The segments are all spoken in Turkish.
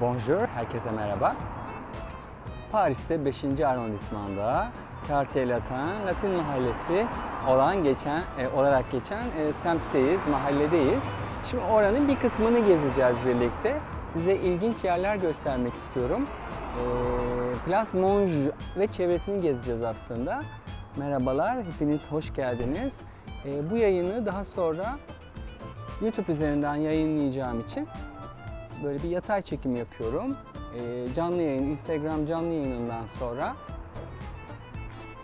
Bonjour, herkese merhaba. Paris'te 5. arrondismanda Quartier Latin, Latin mahallesi olarak geçen semtteyiz, mahalledeyiz. Şimdi oranın bir kısmını gezeceğiz birlikte. Size ilginç yerler göstermek istiyorum. Place Monge ve çevresini gezeceğiz aslında. Merhabalar, hepiniz hoş geldiniz. Bu yayını daha sonra YouTube üzerinden yayınlayacağım için böyle bir yatay çekim yapıyorum. Canlı yayın, Instagram canlı yayınından sonra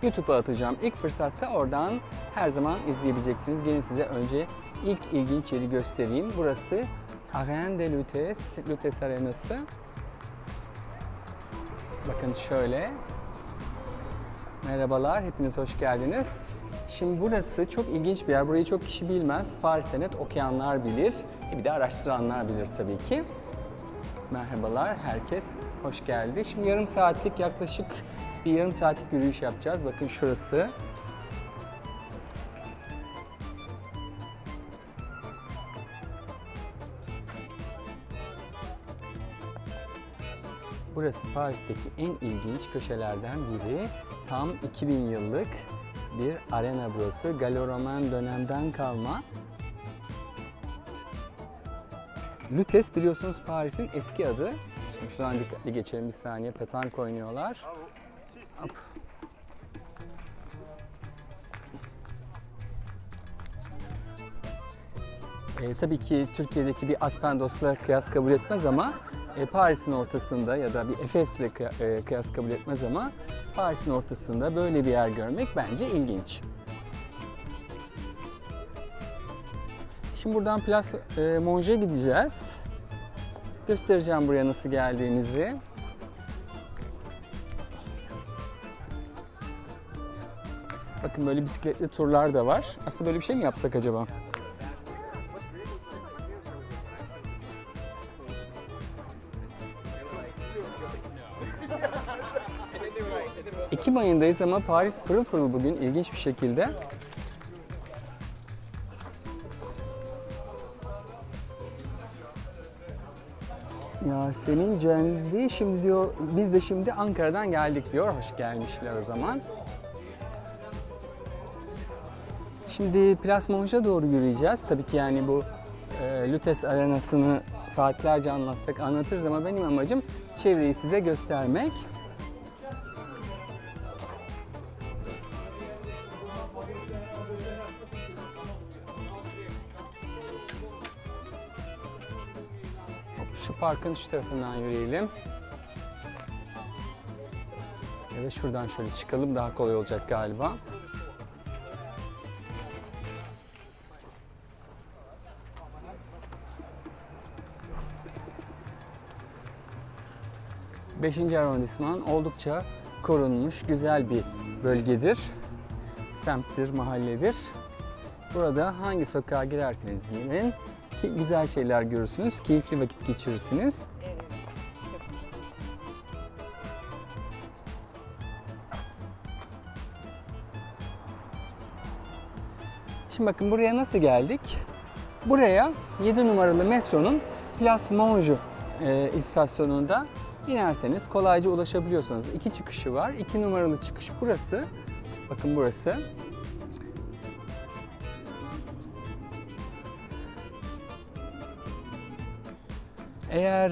YouTube'a atacağım. İlk fırsatta oradan her zaman izleyebileceksiniz. Gelin size önce ilk ilginç yeri göstereyim. Burası Arènes de Lutèce, Lutèce Arenası. Bakın şöyle. Merhabalar, hepiniz hoş geldiniz. Şimdi burası çok ilginç bir yer. Burayı çok kişi bilmez. Paris'te net okuyanlar bilir. Bir de araştıranlar bilir tabii ki. Merhabalar, herkes hoş geldi. Şimdi yaklaşık bir yarım saatlik yürüyüş yapacağız. Bakın şurası. Burası Paris'teki en ilginç köşelerden biri. Tam 2000 yıllık bir arena burası. Gallo-Roman dönemden kalma. Lutèce biliyorsunuz Paris'in eski adı. Şimdi şuradan dikkatli geçelim bir saniye. Petank oynuyorlar. Hop. Tabii ki Türkiye'deki bir Aspendos'la kıyas kabul etmez ama Paris'in ortasında ya da bir Efes'le kıyas kabul etmez ama Paris'in ortasında böyle bir yer görmek bence ilginç. Şimdi buradan Place Monge'e gideceğiz. Göstereceğim buraya nasıl geldiğimizi. Bakın böyle bisikletli turlar da var. Aslında böyle bir şey mi yapsak acaba? Ekim ayındayız ama Paris pırıl pırıl bugün ilginç bir şekilde. Yasemin Cendi şimdi diyor, biz de şimdi Ankara'dan geldik diyor. Hoş gelmişler o zaman. Şimdi Place Monge'a doğru yürüyeceğiz. Tabii ki yani bu Lutèce arenasını saatlerce anlatsak anlatırız ama benim amacım çevreyi size göstermek. Şu parkın şu tarafından yürüyelim. Evet, şuradan şöyle çıkalım, daha kolay olacak galiba. Beşinci arrondisman oldukça korunmuş, güzel bir bölgedir, semttir, mahalledir. Burada hangi sokağa girerseniz girin, ki güzel şeyler görürsünüz, keyifli vakit geçirirsiniz. Şimdi bakın buraya nasıl geldik? Buraya 7 numaralı metronun Place Monge istasyonunda inerseniz kolayca ulaşabiliyorsunuz. 2 çıkışı var. 2 numaralı çıkış burası. Bakın burası. Eğer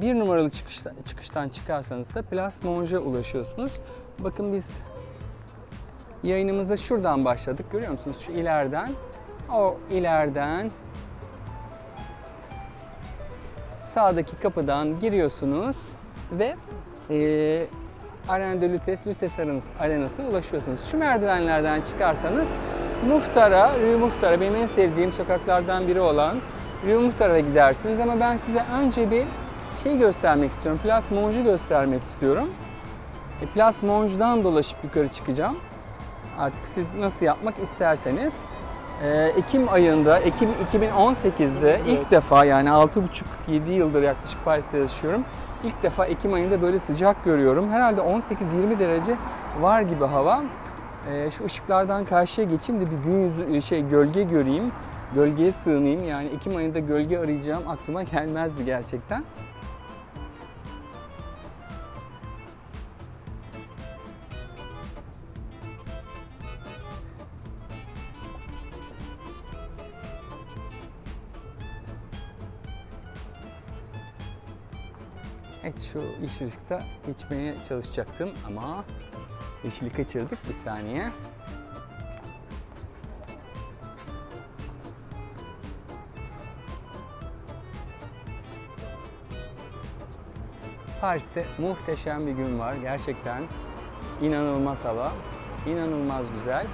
1 numaralı çıkıştan çıkarsanız da Place Monge'a ulaşıyorsunuz. Bakın biz yayınımıza şuradan başladık. Görüyor musunuz? Şu ileriden, o ileriden sağdaki kapıdan giriyorsunuz ve Arènes de Lutèce, Lutèce arenasına ulaşıyorsunuz. Şu merdivenlerden çıkarsanız Rue Mouffetard'a, benim en sevdiğim sokaklardan biri olan Rue Mouffetard'a gidersiniz ama ben size önce bir şey göstermek istiyorum. Place Monge'u göstermek istiyorum. Place Monge'dan dolaşıp yukarı çıkacağım. Artık siz nasıl yapmak isterseniz. Ekim 2018'de ilk defa, yani 6,5-7 yıldır yaklaşık Paris'te yaşıyorum. İlk defa Ekim ayında böyle sıcak görüyorum. Herhalde 18-20 derece var gibi hava. Şu ışıklardan karşıya geçeyim de bir gün yüzü, gölge göreyim. Gölgeye sığınayım. Yani Ekim ayında gölge arayacağım aklıma gelmezdi gerçekten. şu yeşil ışıkta geçmeye çalışacaktım ama yeşili kaçırdık, bir saniye. Paris'te muhteşem bir gün var. Gerçekten inanılmaz hava, inanılmaz güzel.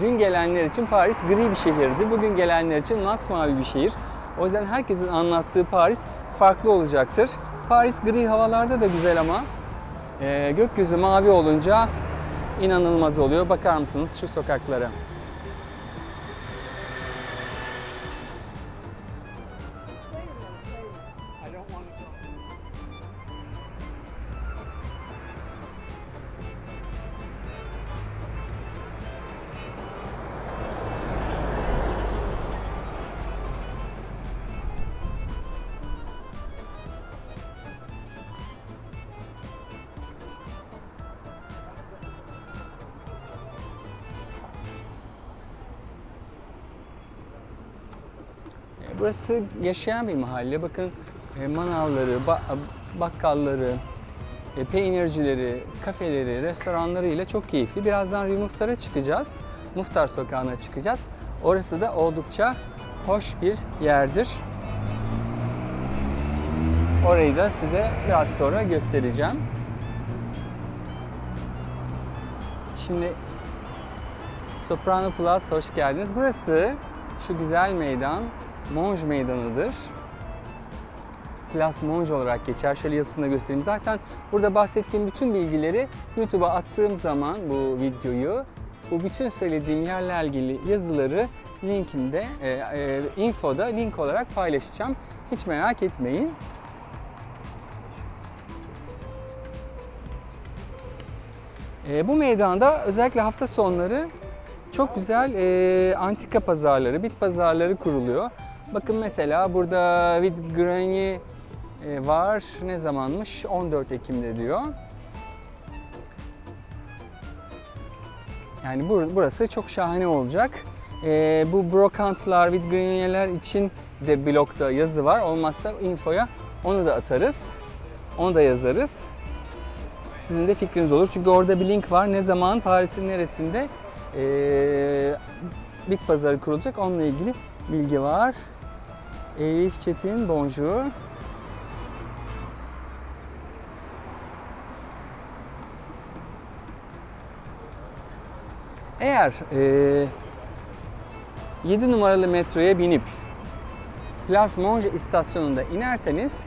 Dün gelenler için Paris gri bir şehirdi. Bugün gelenler için masmavi bir şehir. O yüzden herkesin anlattığı Paris farklı olacaktır. Paris gri havalarda da güzel ama gökyüzü mavi olunca inanılmaz oluyor. Bakar mısınız şu sokaklara? Burası yaşayan bir mahalle. Bakın manavları, bakkalları, peynircileri, kafeleri, restoranları ile çok keyifli. Birazdan Rue Mouffetard'a çıkacağız. Mouffetard sokağına çıkacağız. Orası da oldukça hoş bir yerdir. Orayı da size biraz sonra göstereceğim. Şimdi Soprano Plus, hoş geldiniz. Burası şu güzel meydan. Monge meydanıdır. Place Monge olarak geçer. Şöyle yazısını da göstereyim. Zaten burada bahsettiğim bütün bilgileri YouTube'a attığım zaman bu videoyu, bu bütün söylediğim yerlerle ilgili yazıları linkimde, infoda link olarak paylaşacağım. Hiç merak etmeyin. Bu meydanda özellikle hafta sonları çok güzel antika pazarları, bit pazarları kuruluyor. Bakın mesela burada Vid Grenier var. Ne zamanmış? 14 Ekim'de diyor. Yani burası çok şahane olacak. Bu brokantlar, Vid Grenier'ler için de blogda yazı var. Olmazsa infoya onu da atarız. Onu da yazarız. Sizin de fikriniz olur. Çünkü orada bir link var. Ne zaman? Paris'in neresinde? Big pazarı kurulacak. Onunla ilgili bilgi var. Elif Çetin, bonjour. Eğer 7 numaralı metroya binip Place Monge istasyonunda inerseniz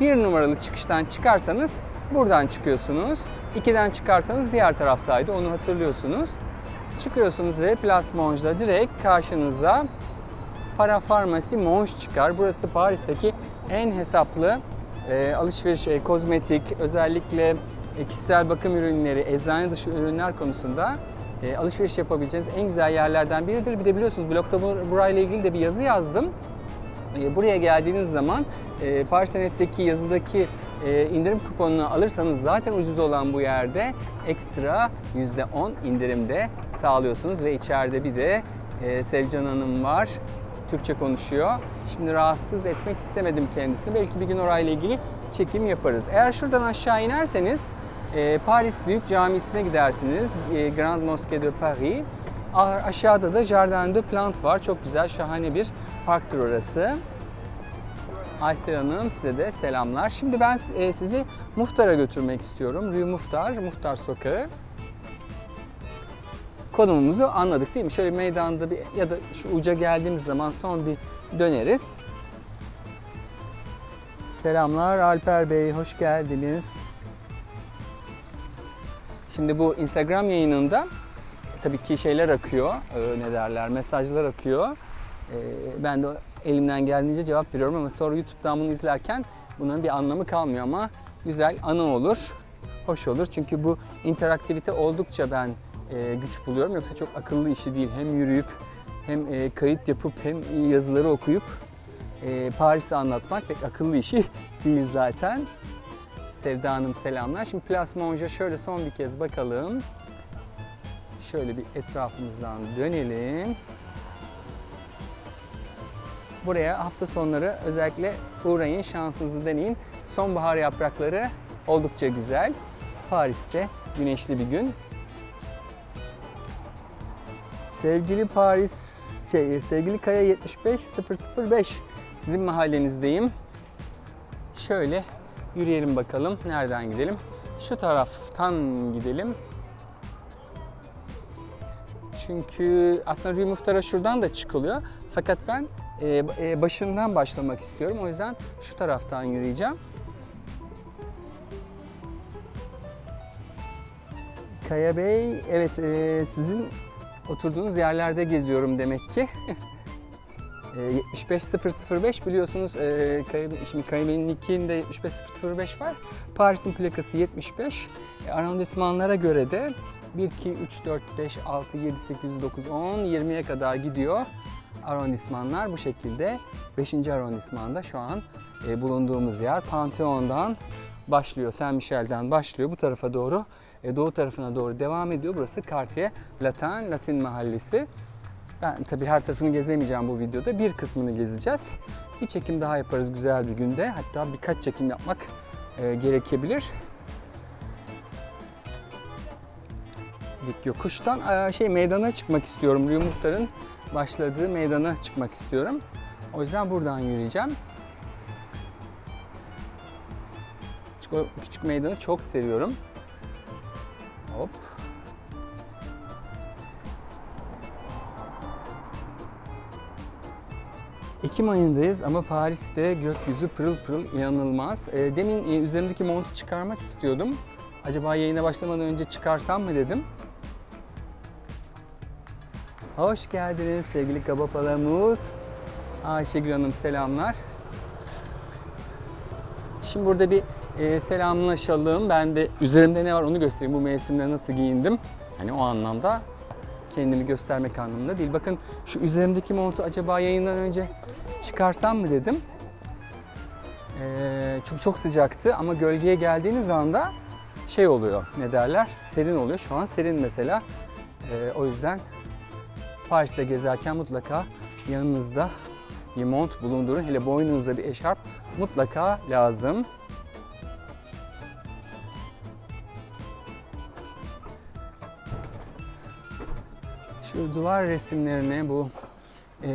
1 numaralı çıkıştan çıkarsanız buradan çıkıyorsunuz. 2'den çıkarsanız diğer taraftaydı. Onu hatırlıyorsunuz. Çıkıyorsunuz ve Place Monge'da direkt karşınıza Parapharmacie Monge çıkar. Burası Paris'teki en hesaplı alışveriş, kozmetik, özellikle kişisel bakım ürünleri, eczane dışı ürünler konusunda alışveriş yapabileceğiniz en güzel yerlerden biridir. Bir de biliyorsunuz blogda burayla ilgili de bir yazı yazdım. Buraya geldiğiniz zaman Parisnet'teki yazıdaki indirim kuponunu alırsanız zaten ucuz olan bu yerde ekstra %10 indirimde sağlıyorsunuz ve içeride bir de Sevcan Hanım var, Türkçe konuşuyor. Şimdi rahatsız etmek istemedim kendisini, belki bir gün orayla ilgili çekim yaparız. Eğer şuradan aşağı inerseniz Paris Büyük Camisi'ne gidersiniz, Grande Mosquée de Paris. Aşağıda da Jardin des Plantes var, çok güzel, şahane bir parktır orası. Aysel Hanım, size de selamlar. Şimdi ben sizi Mouffetard'a götürmek istiyorum. Rue Mouffetard, Mouffetard Sokağı. Konumumuzu anladık değil mi? Şöyle meydanda bir, ya da şu uca geldiğimiz zaman son bir döneriz. Selamlar Alper Bey, hoş geldiniz. Şimdi bu Instagram yayınında tabii ki şeyler akıyor, ne derler, mesajlar akıyor. Ben de elimden geldiğince cevap veriyorum ama sonra YouTube'dan bunu izlerken bunların bir anlamı kalmıyor ama güzel anı olur, hoş olur. Çünkü bu interaktivite oldukça ben güç buluyorum. Yoksa çok akıllı işi değil. Hem yürüyüp hem kayıt yapıp hem yazıları okuyup Paris'i anlatmak pek akıllı işi değil zaten. Sevda Hanım selamlar. Şimdi Place Monge'a şöyle son bir kez bakalım. Şöyle bir etrafımızdan dönelim. buraya hafta sonları özellikle uğrayın, şansınızı deneyin. Sonbahar yaprakları oldukça güzel. Paris'te güneşli bir gün. Sevgili Paris, sevgili Kaya 75005, sizin mahallenizdeyim. Şöyle yürüyelim bakalım. Nereden gidelim? Şu taraftan gidelim. Çünkü aslında Rue Mouffetard'a şuradan da çıkılıyor. Fakat ben başından başlamak istiyorum. O yüzden şu taraftan yürüyeceğim. Kaya Bey, evet sizin oturduğunuz yerlerde geziyorum demek ki. 75005 biliyorsunuz Kaya Bey'in de 75005 var. Paris'in plakası 75. Arrondismanlara göre de 1, 2, 3, 4, 5, 6, 7, 8, 9, 10, 20'ye kadar gidiyor. Arrondismanlar bu şekilde. 5. arrondismanda şu an bulunduğumuz yer Pantheon'dan başlıyor, Saint-Michel'den başlıyor bu tarafa doğru. Doğu tarafına doğru devam ediyor. Burası Quartier Latin, Latin mahallesi. Ben tabii her tarafını gezemeyeceğim bu videoda. Bir kısmını gezeceğiz. Bir çekim daha yaparız güzel bir günde. Hatta birkaç çekim yapmak gerekebilir. Dik yokuştan meydana çıkmak istiyorum. Rue Mouffetard'ın başladığı meydana çıkmak istiyorum. O yüzden buradan yürüyeceğim. O küçük meydanı çok seviyorum. Hop. Ekim ayındayız ama Paris'te gökyüzü pırıl pırıl, inanılmaz. Demin üzerimdeki montu çıkarmak istiyordum. Acaba yayına başlamadan önce çıkarsam mı dedim. Hoş geldiniz sevgili Kaba Palamut. Ayşegül Hanım selamlar. Şimdi burada bir selamlaşalım. Ben de üzerimde ne var onu göstereyim. Bu mevsimde nasıl giyindim. Hani o anlamda, kendimi göstermek anlamında değil. Bakın şu üzerimdeki montu acaba yayından önce çıkarsam mı dedim. Çünkü çok sıcaktı ama gölgeye geldiğiniz anda şey oluyor, ne derler, serin oluyor. Şu an serin mesela. O yüzden Paris'te gezerken mutlaka yanınızda bir mont bulundurun. Hele boynunuzda bir eşarp mutlaka lazım. Şu duvar resimlerine, bu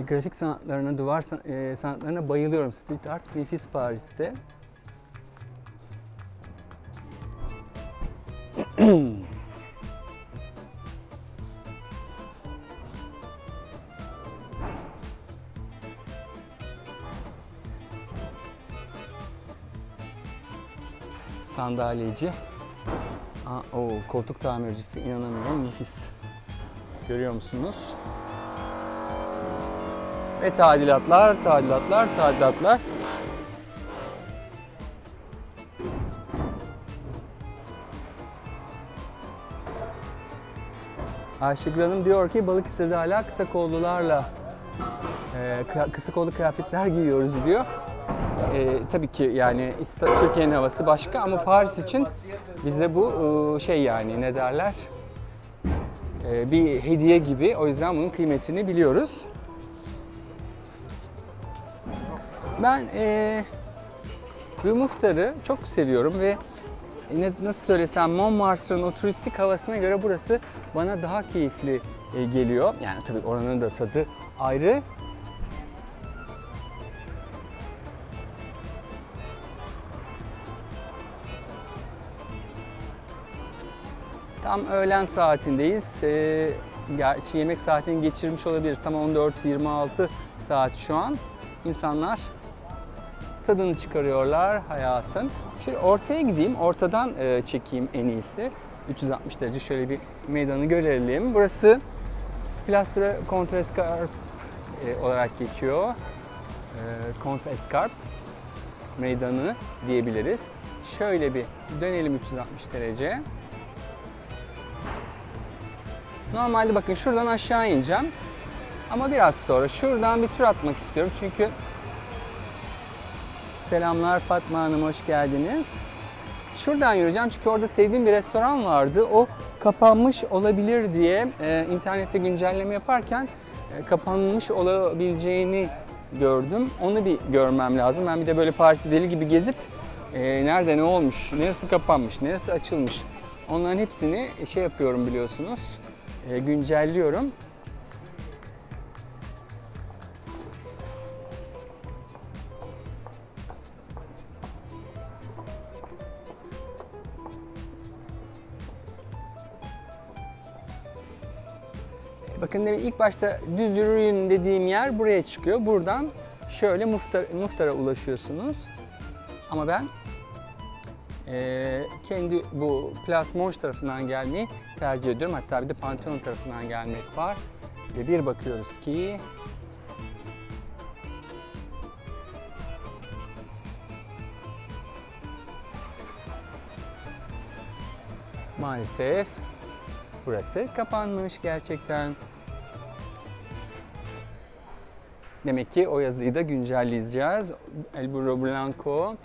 grafik sanatlarına, duvar sanatlarına bayılıyorum. Street art nefis Paris'te. Sandalyeci, koltuk tamircisi, inanamıyorum, nefis. Görüyor musunuz? Ve tadilatlar, tadilatlar, tadilatlar. Ayşegül Hanım diyor ki Balıkesir'de hala kısa kollu kıyafetler giyiyoruz diyor. Tabii ki yani Türkiye'nin havası başka ama Paris için bize bu bir hediye gibi. O yüzden bunun kıymetini biliyoruz. Ben Rue Mouffetard'ı çok seviyorum ve nasıl söylesem Montmartre'ın o turistik havasına göre burası bana daha keyifli geliyor. Yani tabii oranın da tadı ayrı. Tam öğlen saatindeyiz. Gerçi yemek saatini geçirmiş olabiliriz. Tam 14-26 saat şu an. İnsanlar tadını çıkarıyorlar hayatın. Şöyle ortaya gideyim, ortadan çekeyim en iyisi. 360 derece şöyle bir meydanı görelim. Burası Place de Contrescarp olarak geçiyor. Contrescarp meydanı diyebiliriz. Şöyle bir dönelim 360 derece. Normalde bakın şuradan aşağı ineceğim ama biraz sonra şuradan bir tur atmak istiyorum çünkü selamlar Fatma Hanım, hoş geldiniz. Şuradan yürüyeceğim çünkü orada sevdiğim bir restoran vardı. O kapanmış olabilir diye internette güncelleme yaparken kapanmış olabileceğini gördüm. Onu bir görmem lazım. Ben bir de böyle Paris'i deli gibi gezip nerede ne olmuş, neresi kapanmış, neresi açılmış. Onların hepsini şey yapıyorum biliyorsunuz, güncelliyorum. Bakın ilk başta düz yürüyün dediğim yer buraya çıkıyor. Buradan şöyle Mouffetard'a ulaşıyorsunuz. Ama ben kendi bu Place Monge tarafından gelmeyi tercih ediyorum. Hatta bir de Pantheon tarafından gelmek var. Ve bir bakıyoruz ki maalesef burası kapanmış gerçekten. Demek ki o yazıyı da güncelleyeceğiz. El Burro Blanco.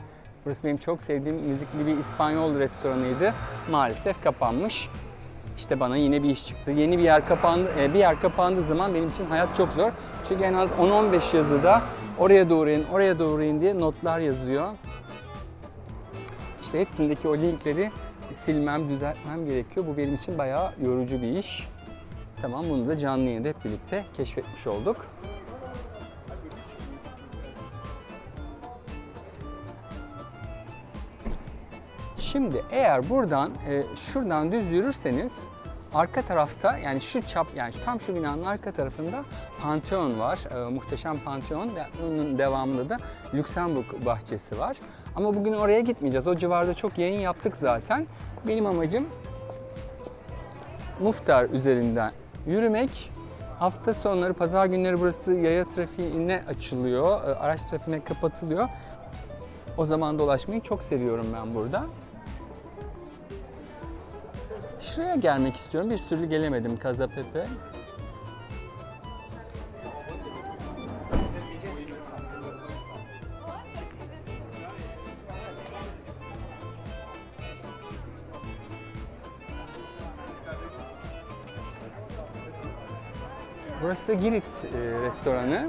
Burası benim çok sevdiğim müzikli bir İspanyol restoranıydı. Maalesef kapanmış. İşte bana yine bir iş çıktı. Yeni bir yer kapandı. Bir yer kapandığı zaman benim için hayat çok zor. Çünkü en az 10-15 yazıda oraya doğru in, oraya doğru in diye notlar yazıyor. İşte hepsindeki o linkleri silmem, düzeltmem gerekiyor. Bu benim için bayağı yorucu bir iş. Tamam, bunu da canlı yayında hep birlikte keşfetmiş olduk. Şimdi eğer buradan, şuradan düz yürürseniz arka tarafta, yani tam şu binanın arka tarafında Pantheon var. Muhteşem Pantheon. Onun devamında da Luxemburg Bahçesi var. Ama bugün oraya gitmeyeceğiz. O civarda çok yayın yaptık zaten. Benim amacım Mouffetard üzerinden yürümek. Hafta sonları, pazar günleri burası yaya trafiğine açılıyor. Araç trafiğine kapatılıyor. O zaman dolaşmayı çok seviyorum ben burada. Şuraya gelmek istiyorum. Bir türlü gelemedim, Casa Pepe. Burası da Girit restoranı.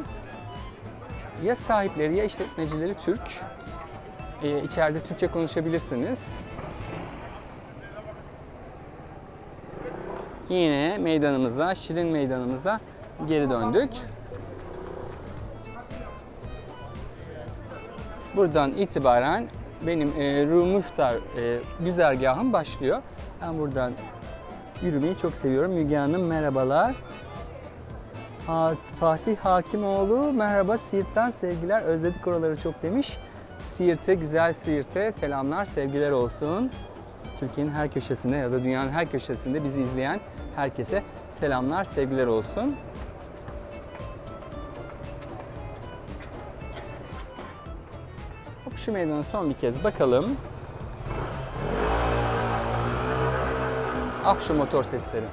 Ya sahipleri ya işletmecileri Türk. İçeride Türkçe konuşabilirsiniz. Yine meydanımıza, şirin meydanımıza geri döndük. Buradan itibaren benim Rue Mouffetard güzergahım başlıyor. Ben buradan yürümeyi çok seviyorum. Müge Hanım merhabalar. Fatih Hakimoğlu merhaba, Siirt'ten sevgiler, özledik oraları çok demiş. Siirt'e, güzel Siirt'e selamlar, sevgiler olsun. Türkiye'nin her köşesinde ya da dünyanın her köşesinde bizi izleyen herkese selamlar, sevgiler olsun. Hop, şu meydana son bir kez bakalım. Ah şu motor sesleri.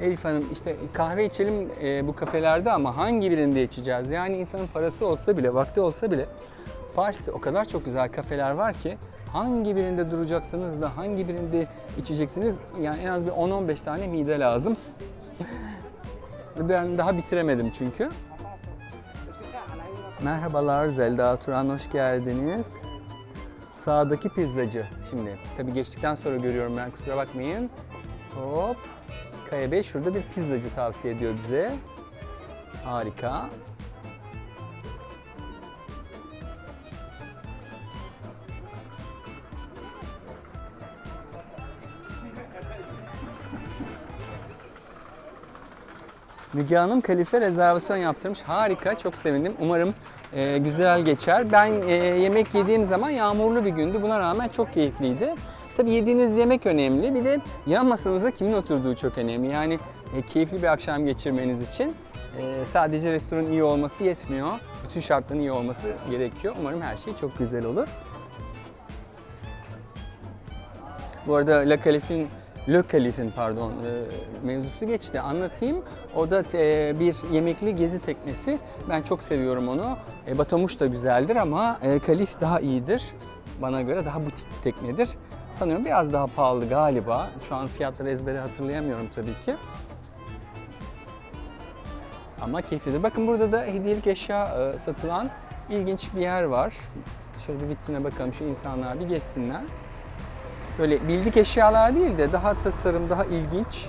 Elif Hanım işte kahve içelim bu kafelerde ama hangi birinde içeceğiz? Yani insanın parası olsa bile, vakti olsa bile Paris'te o kadar çok güzel kafeler var ki hangi birinde duracaksınız da hangi birinde içeceksiniz? Yani en az bir 10-15 tane mide lazım. Ben daha bitiremedim çünkü. Merhabalar Zelda Turan, hoş geldiniz. Sağdaki pizzacı şimdi. Tabii geçtikten sonra görüyorum ben, kusura bakmayın. Hop. Kaya Bey şurada bir pizzacı tavsiye ediyor bize. Harika. Müge Hanım kalife rezervasyon yaptırmış. Harika, çok sevindim. Umarım güzel geçer. Ben yemek yediğim zaman yağmurlu bir gündü. Buna rağmen çok keyifliydi. Tabii yediğiniz yemek önemli. Bir de yan masanıza kimin oturduğu çok önemli. Yani keyifli bir akşam geçirmeniz için sadece restoranın iyi olması yetmiyor. Bütün şartların iyi olması gerekiyor. Umarım her şey çok güzel olur. Bu arada Le Calife'in mevzusu geçti. Anlatayım. O da bir yemekli gezi teknesi. Ben çok seviyorum onu. Batamuş da güzeldir ama Calif daha iyidir. Bana göre daha butik teknedir. Sanıyorum biraz daha pahalı galiba. Şu an fiyatları ezbere hatırlayamıyorum tabii ki. ama keyiflidir. Bakın burada da hediyelik eşya satılan ilginç bir yer var. Şöyle bir vitrine bakalım, şu insanlar bir geçsinler. Böyle bildik eşyalar değil de daha tasarım, daha ilginç.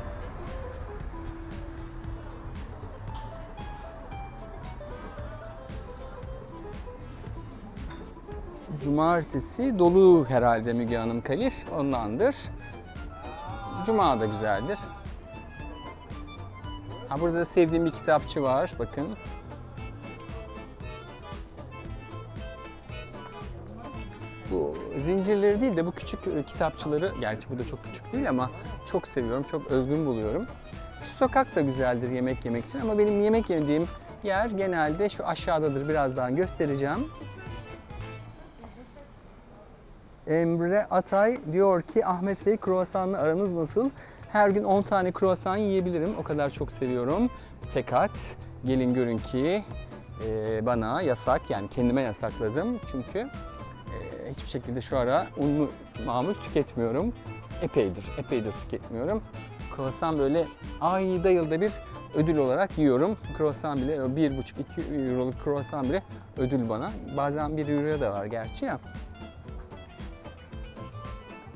Cumartesi dolu herhalde Müge Hanım Kalif, ondandır. Cuma da güzeldir. Ha, burada da sevdiğim bir kitapçı var, bakın. Bu zincirleri değil de bu küçük kitapçıları, gerçi bu da çok küçük değil ama çok seviyorum, çok özgün buluyorum. Şu sokak da güzeldir yemek yemek için ama benim yemek yediğim yer genelde şu aşağıdadır, birazdan göstereceğim. Emre Atay diyor ki Ahmet Bey kruvasanla aranız nasıl? Her gün 10 tane kruvasan yiyebilirim. O kadar çok seviyorum. Tek at. Gelin görün ki bana yasak, yani kendime yasakladım. Çünkü hiçbir şekilde şu ara unlu mamul tüketmiyorum. Epeydir tüketmiyorum. Kruvasan böyle ayda yılda bir ödül olarak yiyorum. Kruvasan bile 1,5-2 euroluk kruvasan bile ödül bana. Bazen 1 euroya da var gerçi ya.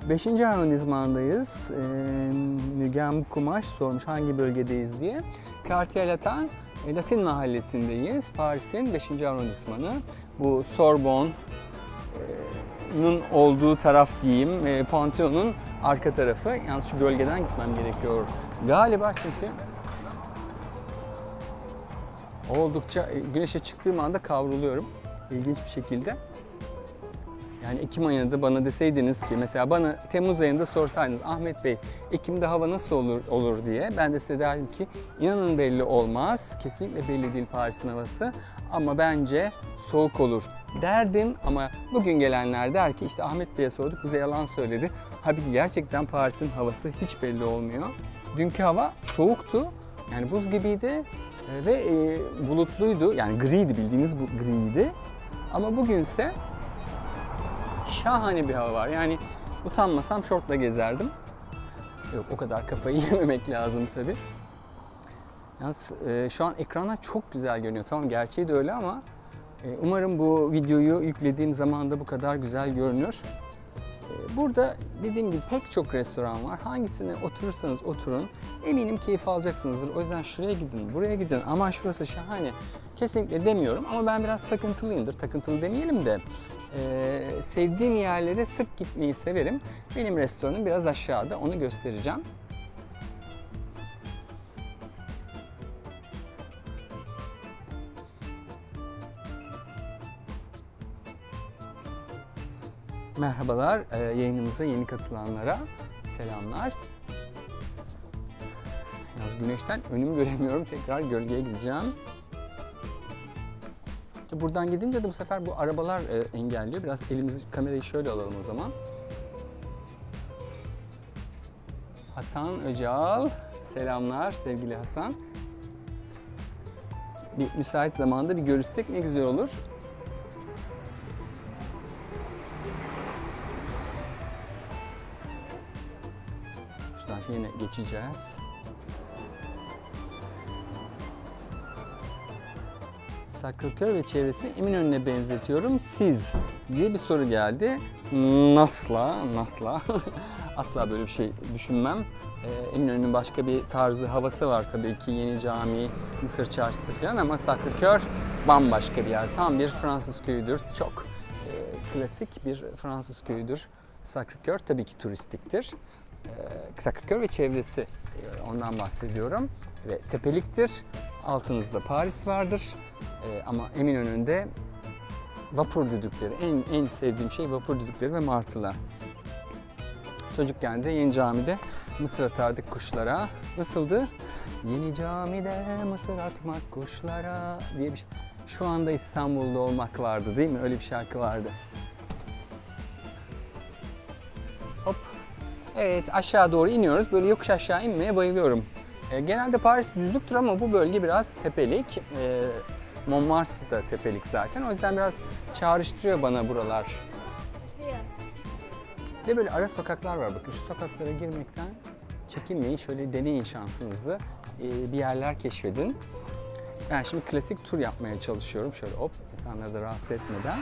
5. arrondissemandayız. Mügem Kumaş sormuş hangi bölgedeyiz diye. Quartier Latin, Latin mahallesindeyiz. Paris'in 5. arrondissemanı. Bu Sorbonne'un olduğu taraf diyeyim. Pantheon'un arka tarafı. Yalnız şu bölgeden gitmem gerekiyor galiba çünkü oldukça güneşe çıktığım anda kavruluyorum. İlginç bir şekilde. Yani Ekim ayında bana deseydiniz ki, mesela bana Temmuz ayında sorsaydınız Ahmet Bey Ekim'de hava nasıl olur diye, ben de size derdim ki inanın belli olmaz, kesinlikle belli değil Paris'in havası ama bence soğuk olur derdim. Ama bugün gelenler der ki işte Ahmet Bey'e sorduk, bize yalan söyledi. Halbuki gerçekten Paris'in havası hiç belli olmuyor. Dünkü hava soğuktu, yani buz gibiydi ve bulutluydu, yani griydi, bildiğiniz bu griydi ama bugünse şahane bir hava var. Yani utanmasam şortla gezerdim. Yok, o kadar kafayı yememek lazım tabii. Yalnız şu an ekrana çok güzel görünüyor. Tamam, gerçeği de öyle ama umarım bu videoyu yüklediğim zaman da bu kadar güzel görünür. Burada dediğim gibi pek çok restoran var. Hangisine oturursanız oturun eminim keyif alacaksınızdır. O yüzden şuraya gidin, buraya gidin, aman şurası şahane kesinlikle demiyorum ama ben biraz takıntılıyımdır. Takıntılı demeyelim de sevdiğim yerlere sık gitmeyi severim. Benim restoranım biraz aşağıda, onu göstereceğim. Merhabalar, yayınımıza yeni katılanlara selamlar. Yalnız güneşten önümü göremiyorum, tekrar gölgeye gideceğim. Buradan gidince de bu sefer bu arabalar engelliyor. Biraz elimizi, kamerayı şöyle alalım o zaman. Hasan Öcal, selamlar sevgili Hasan. Bir müsait zamanda bir görüşsek ne güzel olur. Şuradan yine geçeceğiz. Sacré-Cœur ve çevresini Eminönü'ne benzetiyorum. Siz diye bir soru geldi. Nasla. Asla böyle bir şey düşünmem. Eminönü'nün başka bir tarzı, havası var tabii ki. Yeni cami, Mısır Çarşısı falan ama Sacré-Cœur bambaşka bir yer. Tam bir Fransız köyüdür. Çok klasik bir Fransız köyüdür. Sacré-Cœur tabii ki turistiktir. Sacré-Cœur ve çevresi, ondan bahsediyorum. Ve tepeliktir. Altınızda Paris vardır. Ama Eminönü'nde vapur düdükleri, en sevdiğim şey vapur düdükleri ve martılar. Çocukken de Yeni Cami'de mısır atardık kuşlara. Nasıldı? Yeni camide mısır atmak kuşlara diye bir şey. Şu anda İstanbul'da olmak vardı değil mi? Öyle bir şarkı vardı. Hop. Evet, aşağı doğru iniyoruz. Böyle yokuş aşağı inmeye bayılıyorum. Genelde Paris düzlüktür ama bu bölge biraz tepelik. Montmartre da tepelik zaten. O yüzden biraz çağrıştırıyor bana buralar. Bir de böyle ara sokaklar var. Bakın şu sokaklara girmekten çekinmeyin. Şöyle deneyin şansınızı. Bir yerler keşfedin. Yani şimdi klasik tur yapmaya çalışıyorum. Şöyle hop, insanları da rahatsız etmeden.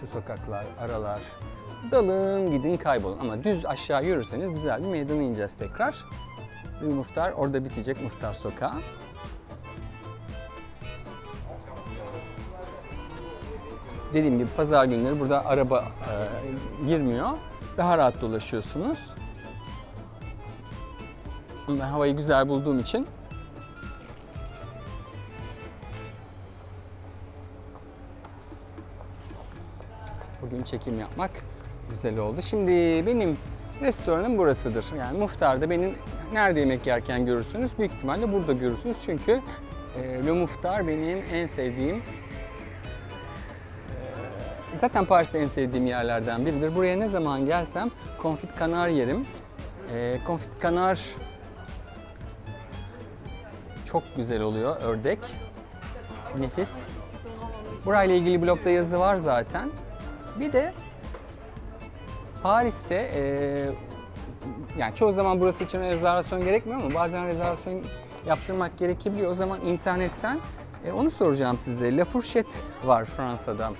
Şu sokaklar, aralar. Dalın, gidin, kaybolun. Ama düz aşağı yürürseniz güzel bir meydana ineceğiz tekrar. Rue Mouffetard, orada bitecek Mouffetard sokağı. Dediğim gibi pazar günleri burada araba girmiyor. Daha rahat dolaşıyorsunuz. Ben havayı güzel bulduğum için bugün çekim yapmak güzel oldu. Şimdi benim restoranım burasıdır. Yani Mouffetard'da benim nerede yemek yerken görürsünüz. Büyük ihtimalle burada görürsünüz. Çünkü Le Mouffetard benim en sevdiğim, zaten Paris'te en sevdiğim yerlerden biridir. Buraya ne zaman gelsem konfit kanar yerim. Konfit kanar çok güzel oluyor. Ördek. Nefis. Burayla ilgili blogda yazı var zaten. Bir de Paris'te yani çoğu zaman burası için rezervasyon gerekmiyor ama bazen rezervasyon yaptırmak gerekebiliyor. O zaman internetten onu soracağım size. La Fourchette var Fransa'da.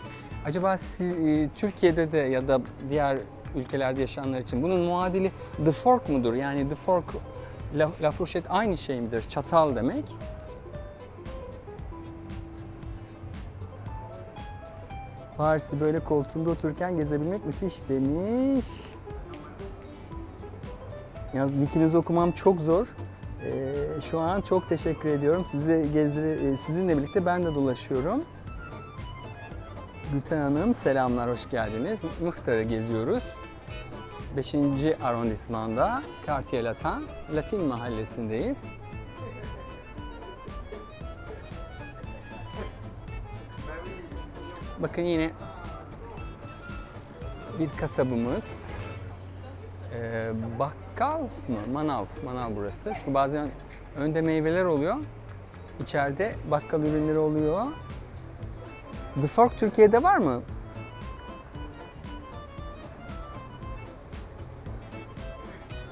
Acaba siz, Türkiye'de de ya da diğer ülkelerde yaşayanlar için bunun muadili The Fork mudur? Yani The Fork, La Fourchette aynı şey midir? Çatal demek. Paris'i böyle koltuğunda otururken gezebilmek müthiş demiş. Yalnız nickinizi okumam çok zor. Şu an çok teşekkür ediyorum. Sizinle birlikte ben de dolaşıyorum. Gülten Hanım selamlar, hoş geldiniz. Mouffetard'ı geziyoruz. 5. arrondissemanda Quartier Latin, Latin mahallesindeyiz. Bakın yine bir kasabımız. Bakkal mı? Manav. Manav burası. Çünkü bazen önde meyveler oluyor. İçeride bakkal ürünleri oluyor. The Fork Türkiye'de var mı?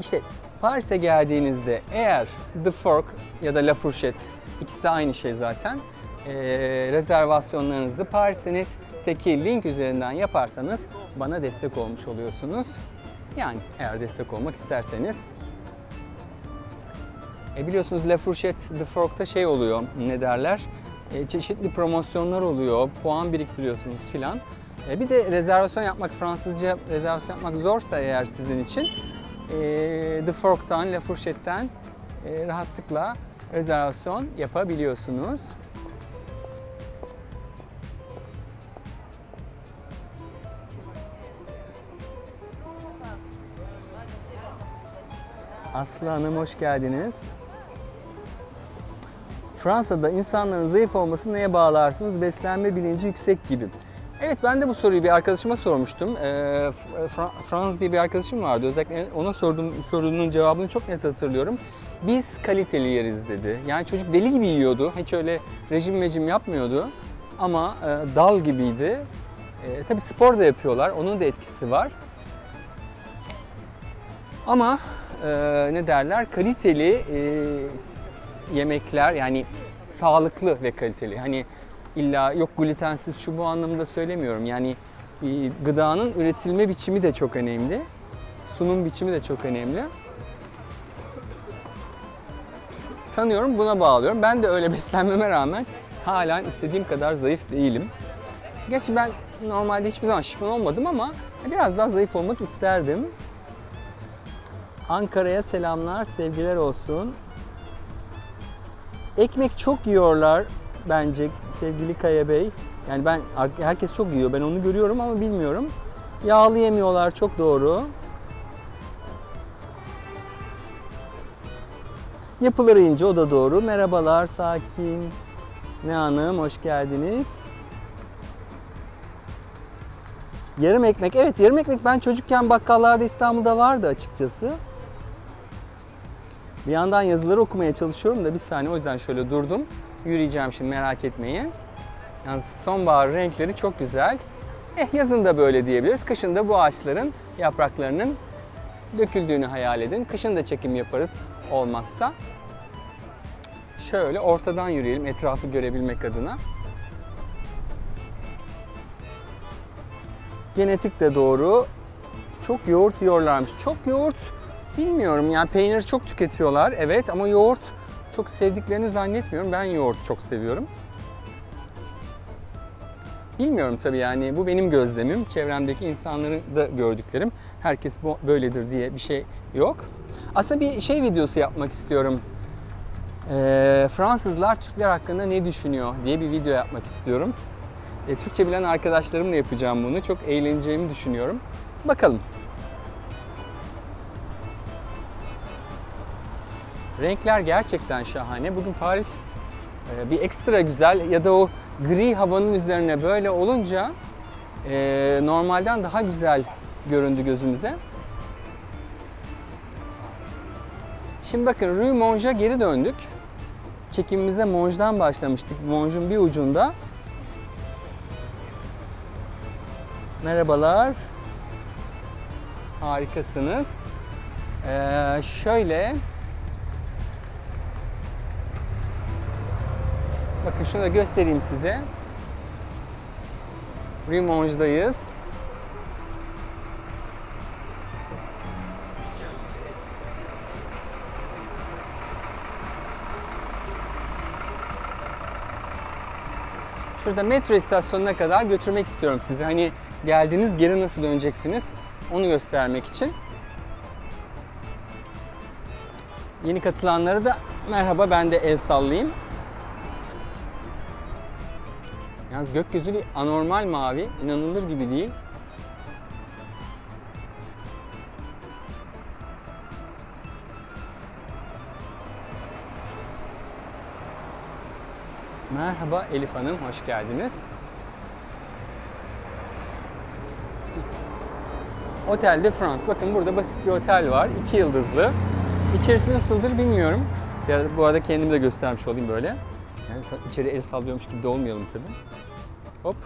İşte Paris'e geldiğinizde eğer The Fork ya da La Fourchette, ikisi de aynı şey zaten, rezervasyonlarınızı Paris'teki link üzerinden yaparsanız bana destek olmuş oluyorsunuz. Yani eğer destek olmak isterseniz. Biliyorsunuz La Fourchette, The Fork'ta şey oluyor, ne derler? Çeşitli promosyonlar oluyor, puan biriktiriyorsunuz filan. Bir de rezervasyon yapmak, Fransızca rezervasyon yapmak zorsa eğer sizin için The Fork'tan, La Fourchette'ten rahatlıkla rezervasyon yapabiliyorsunuz. Aslı Hanım hoş geldiniz. Fransa'da insanların zayıf olmasını neye bağlarsınız? Beslenme bilinci yüksek gibi. Evet, ben de bu soruyu bir arkadaşıma sormuştum. Frans diye bir arkadaşım vardı. Özellikle ona sorduğum sorunun cevabını çok net hatırlıyorum. Biz kaliteli yeriz dedi. Yani çocuk deli gibi yiyordu. Hiç öyle rejim yapmıyordu. Ama dal gibiydi. Tabii spor da yapıyorlar. Onun da etkisi var. Ama ne derler? Kaliteli yemekler, yani sağlıklı ve kaliteli. Hani illa yok glutensiz şu bu anlamda söylemiyorum. Yani gıdanın üretilme biçimi de çok önemli. Sunum biçimi de çok önemli. Sanıyorum buna bağlıyorum. Ben de öyle beslenmeme rağmen hala istediğim kadar zayıf değilim. Gerçi ben normalde hiçbir zaman şişman olmadım ama biraz daha zayıf olmak isterdim. Ankara'ya selamlar, sevgiler olsun. Ekmek çok yiyorlar bence sevgili Kaya Bey. Yani ben, herkes çok yiyor. Ben onu görüyorum ama bilmiyorum. Yağlı yemiyorlar, çok doğru. Yapıları ince, o da doğru. Merhabalar, sakin. Ne Hanım, hoş geldiniz. Yarım ekmek. Evet, yarım ekmek ben çocukken bakkallarda İstanbul'da vardı açıkçası. Bir yandan yazıları okumaya çalışıyorum da bir saniye, o yüzden şöyle durdum. Yürüyeceğim şimdi, merak etmeyin. Yalnız sonbahar renkleri çok güzel. Yazın da böyle diyebiliriz. Kışın da bu ağaçların yapraklarının döküldüğünü hayal edin. Kışın da çekim yaparız olmazsa. Şöyle ortadan yürüyelim etrafı görebilmek adına. Genetik de doğru. Çok yoğurt yiyorlarmış. Çok yoğurt bilmiyorum yani, peynir çok tüketiyorlar evet, ama yoğurt çok sevdiklerini zannetmiyorum. Ben yoğurt çok seviyorum. Bilmiyorum tabii yani, bu benim gözlemim. Çevremdeki insanları da gördüklerim. Herkes böyledir diye bir şey yok. Aslında bir şey videosu yapmak istiyorum. Fransızlar Türkler hakkında ne düşünüyor diye bir video yapmak istiyorum. Türkçe bilen arkadaşlarımla yapacağım bunu. Çok eğleneceğimi düşünüyorum. Bakalım. Renkler gerçekten şahane. Bugün Paris bir ekstra güzel, ya da o gri havanın üzerine böyle olunca normalden daha güzel göründü gözümüze. Şimdi bakın Rue Monge'a geri döndük. Çekimimize Monge'dan başlamıştık. Monge'un bir ucunda. Merhabalar. Harikasınız. Şöyle. Bakın şunu da göstereyim size. Rue Monge'dayız. Şurada metro istasyonuna kadar götürmek istiyorum sizi. Hani geldiniz, geri nasıl döneceksiniz onu göstermek için. Yeni katılanlara da merhaba, ben de el sallayayım. Yalnız gökyüzü bir anormal mavi, inanılır gibi değil. Merhaba Elif Hanım, hoş geldiniz. Hotel de France. Bakın burada basit bir otel var. 2 yıldızlı. İçerisi nasıldır bilmiyorum. Ya, bu arada kendimi de göstermiş olayım böyle. Yani içeri el sallıyormuş gibi de olmayalım tabii. Hop.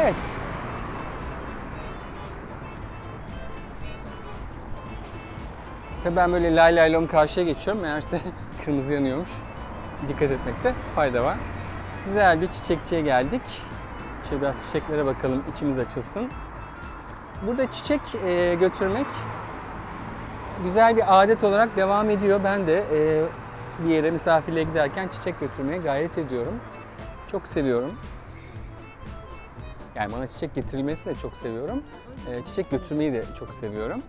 Evet. Tabii ben böyle lay lay lom karşıya geçiyorum. Meğerse kırmızı yanıyormuş. Dikkat etmekte fayda var. Güzel bir çiçekçiye geldik. Şöyle biraz çiçeklere bakalım, içimiz açılsın. Burada çiçek götürmek güzel bir adet olarak devam ediyor. Ben de bir yere misafirliğe giderken çiçek götürmeye gayret ediyorum. Çok seviyorum. Yani bana çiçek getirilmesini de çok seviyorum. Çiçek götürmeyi de çok seviyorum.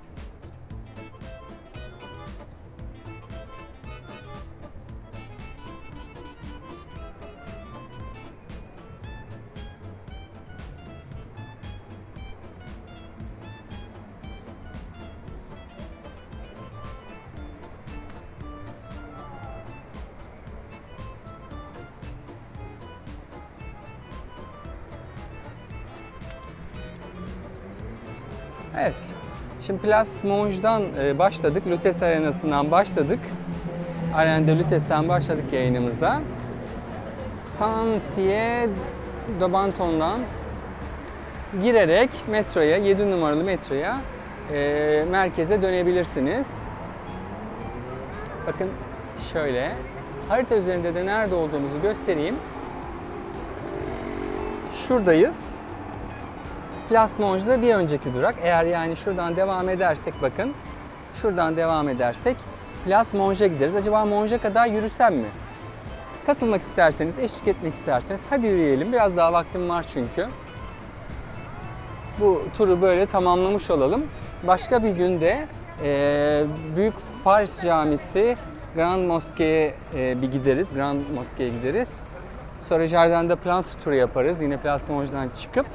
Evet, şimdi Place Monge'dan başladık, Lutèce Arenası'ndan başladık. Arènes de Lutèce'ten başladık yayınımıza. Saint-Cyr-de-Banton'dan girerek metroya, 7 numaralı metroya merkeze dönebilirsiniz. Bakın şöyle, harita üzerinde de nerede olduğumuzu göstereyim. Şuradayız. Place Monge'da bir önceki durak. Eğer yani şuradan devam edersek, bakın şuradan devam edersek Place Monge'a gideriz. Acaba Monge'a kadar yürüsem mi? Katılmak isterseniz, eşlik etmek isterseniz hadi yürüyelim. Biraz daha vaktim var çünkü. Bu turu böyle tamamlamış olalım. Başka bir günde Büyük Paris Camisi, Grande Mosqué'ye bir gideriz. Grande Mosqué'ye gideriz. Sonra Jardin des Plantes turu yaparız. Yine Place Monge'dan çıkıp.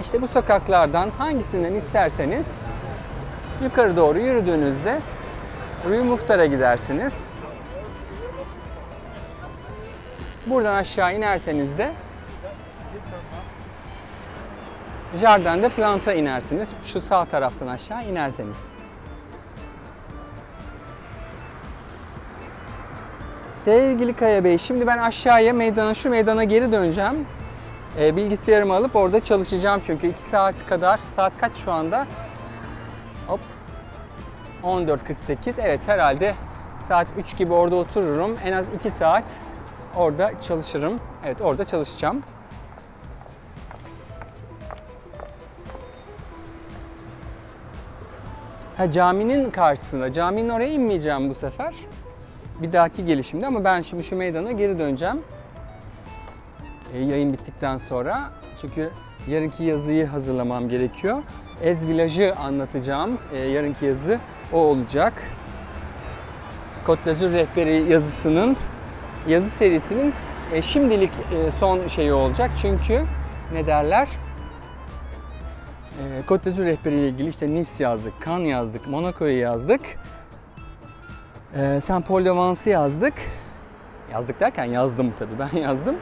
İşte bu sokaklardan hangisinden isterseniz yukarı doğru yürüdüğünüzde Rue Mouffetard'a gidersiniz. Buradan aşağı inerseniz de Jardin des Plantes'a inersiniz. Şu sağ taraftan aşağı inerseniz. Sevgili Kaya Bey, şimdi ben aşağıya meydana, şu meydana geri döneceğim. Bilgisayarımı alıp orada çalışacağım çünkü 2 saat kadar. Saat kaç şu anda? Hop. 14.48. Evet, herhalde saat 3 gibi orada otururum. En az 2 saat orada çalışırım. Evet, orada çalışacağım. Ha, caminin karşısında. Caminin oraya inmeyeceğim bu sefer. Bir dahaki gelişimde, ama ben şimdi şu meydana geri döneceğim. Yayın bittikten sonra. Çünkü yarınki yazıyı hazırlamam gerekiyor. Ez Villaj'ı anlatacağım. Yarınki yazı o olacak. Côte d'Azur rehberi yazısının, yazı serisinin şimdilik son şeyi olacak. Çünkü ne derler? Côte d'Azur rehberi ile ilgili işte Nice yazdık, Cannes yazdık, Monaco'yu yazdık. Saint-Paul-de-Vance'ı yazdık. Yazdık derken yazdım tabii, ben yazdım.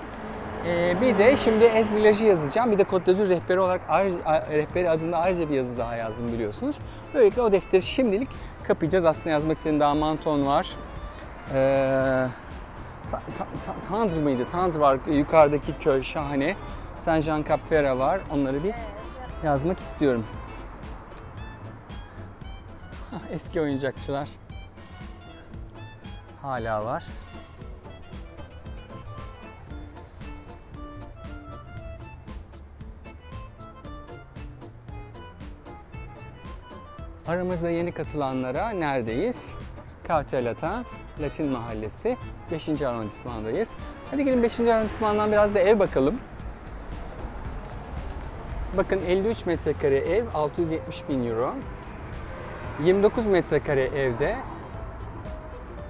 Bir de şimdi Ez Villaj'ı yazacağım. Bir de Côte d'Azur rehberi olarak rehberi adında ayrıca bir yazı daha yazdım, biliyorsunuz. Böylelikle o defteri şimdilik kapayacağız. Aslında yazmak istediğim daha Manton var. Tandre mıydı? Tandre var. Yukarıdaki köy şahane. Saint-Jean-Cap-Ferrat var. Onları bir yazmak istiyorum. Eski oyuncakçılar hala var. Aramıza yeni katılanlara neredeyiz? Quartier Latin, Latin Mahallesi, 5. arrondissement'dayız. Hadi gelin 5. arrondissement'dan biraz da ev bakalım. Bakın 53 metrekare ev, 670.000 euro. 29 metrekare evde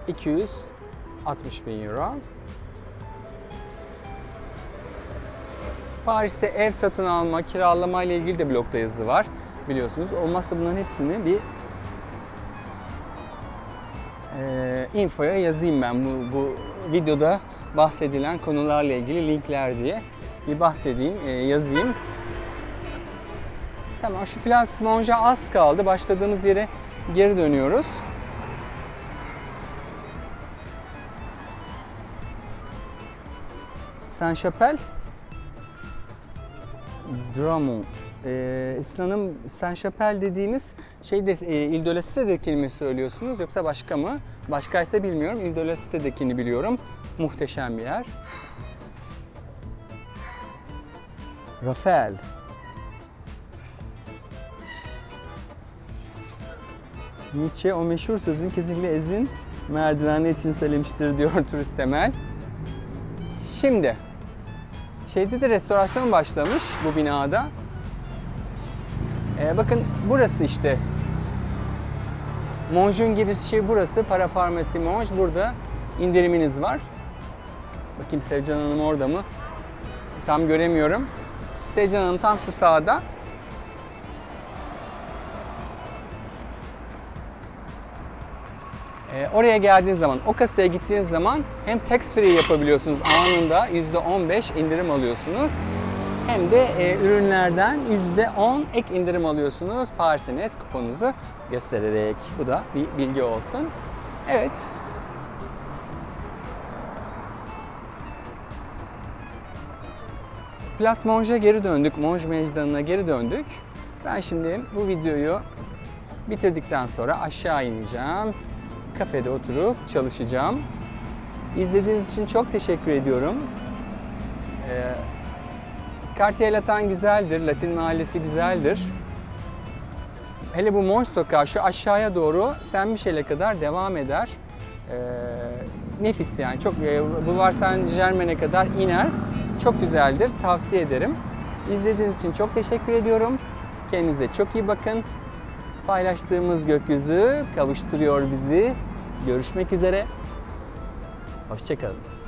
260.000 euro. Paris'te ev satın alma, kiralama ile ilgili de blogda yazı var. Biliyorsunuz. Olmazsa bunların hepsini bir infoya yazayım ben. Bu videoda bahsedilen konularla ilgili linkler diye bir bahsedeyim, yazayım. Tamam, şu Place Monge'a az kaldı. Başladığımız yere geri dönüyoruz. Saint-Chapelle, Drummond. Hanım, Saint-Chapelle dediğiniz şey de İle de la Cité'de kelime söylüyorsunuz, yoksa başka mı? Başkaysa bilmiyorum. İle de la Cité'dekini biliyorum. Muhteşem bir yer. Rafael. Nietzsche o meşhur sözün kesinlikle ezin merdivenler için söylemiştir diyor turist Temel. Şimdi şeyde de restorasyon başlamış bu binada. Bakın burası işte. Monge'un girişi burası. Parapharmacie Monge. Burada indiriminiz var. Bakayım Sevcan Hanım orada mı? Tam göremiyorum. Sevcan Hanım tam şu sağda. Oraya geldiğiniz zaman, o kasaya gittiğiniz zaman hem tax free yapabiliyorsunuz. Anında %15 indirim alıyorsunuz. Hem de ürünlerden %10 ek indirim alıyorsunuz. Parisnet kuponunuzu göstererek. Bu da bir bilgi olsun. Evet. Place Monge'a geri döndük. Monge Meydanı'na geri döndük. Ben şimdi bu videoyu bitirdikten sonra aşağı ineceğim. kafede oturup çalışacağım. İzlediğiniz için çok teşekkür ediyorum. Quartier Latin güzeldir, Latin mahallesi güzeldir. Hele bu Monge sokağı şu aşağıya doğru Saint-Michel'e kadar devam eder. Nefis yani, çok Boulevard Saint-Germain'e kadar iner. Çok güzeldir, tavsiye ederim. İzlediğiniz için çok teşekkür ediyorum. Kendinize çok iyi bakın. Paylaştığımız gökyüzü kavuşturuyor bizi. Görüşmek üzere. Hoşça kalın.